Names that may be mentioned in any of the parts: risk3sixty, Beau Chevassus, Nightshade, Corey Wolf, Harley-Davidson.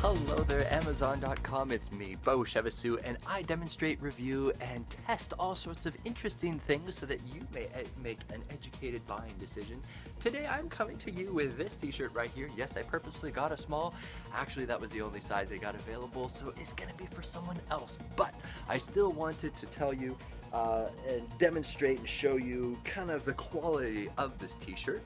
Hello there, Amazon.com. It's me, Beau Chevassus, and I demonstrate, review, and test all sorts of interesting things so that you may make an educated buying decision. Today, I'm coming to you with this t-shirt right here. Yes, I purposely got a small. Actually, that was the only size I got available, so it's gonna be for someone else. But I still wanted to tell you and demonstrate and show you kind of the quality of this t-shirt.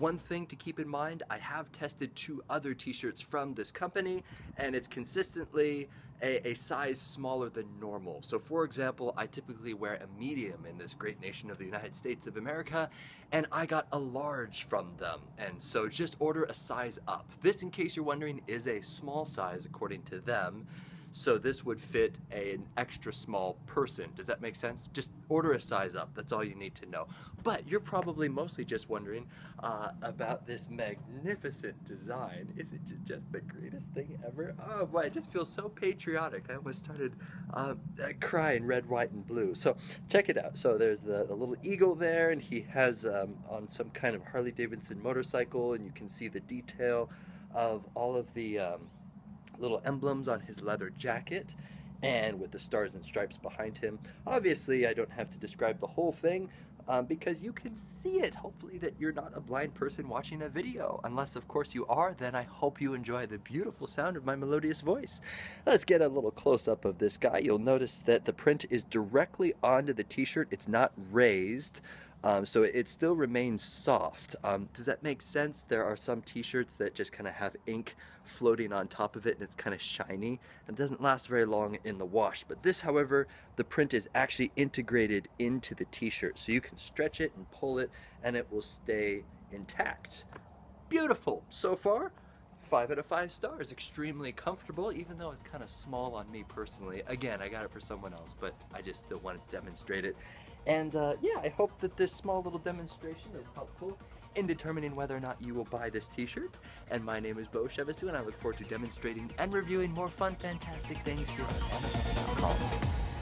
One thing to keep in mind, I have tested two other t-shirts from this company, and it's consistently a size smaller than normal. So for example, I typically wear a medium in this great nation of the United States of America, and I got a large from them. And so just order a size up. This, in case you're wondering, is a small size according to them. So this would fit an extra small person. Does that make sense? Just order a size up. That's all you need to know. But you're probably mostly just wondering about this magnificent design. Isn't it just the greatest thing ever? Oh boy, I just feel so patriotic. I almost started crying red, white, and blue. So check it out. So there's the little eagle there, and he has on some kind of Harley-Davidson motorcycle, and you can see the detail of all of the little emblems on his leather jacket, and with the stars and stripes behind him. Obviously, I don't have to describe the whole thing because you can see it. Hopefully that you're not a blind person watching a video. Unless, of course, you are, then I hope you enjoy the beautiful sound of my melodious voice. Let's get a little close-up of this guy. You'll notice that the print is directly onto the t-shirt. It's not raised. So it still remains soft. Does that make sense? There are some t-shirts that just kind of have ink floating on top of it, and it's kind of shiny and doesn't last very long in the wash. But this, however, the print is actually integrated into the t-shirt, so you can stretch it and pull it and it will stay intact. Beautiful. So far, 5 out of 5 stars. Extremely comfortable, even though it's kind of small on me personally. Again, I got it for someone else, but I just still wanted to demonstrate it. And yeah, I hope that this small little demonstration is helpful in determining whether or not you will buy this t-shirt. And my name is Beau Chevassus, and I look forward to demonstrating and reviewing more fun, fantastic things here on Amazon.com.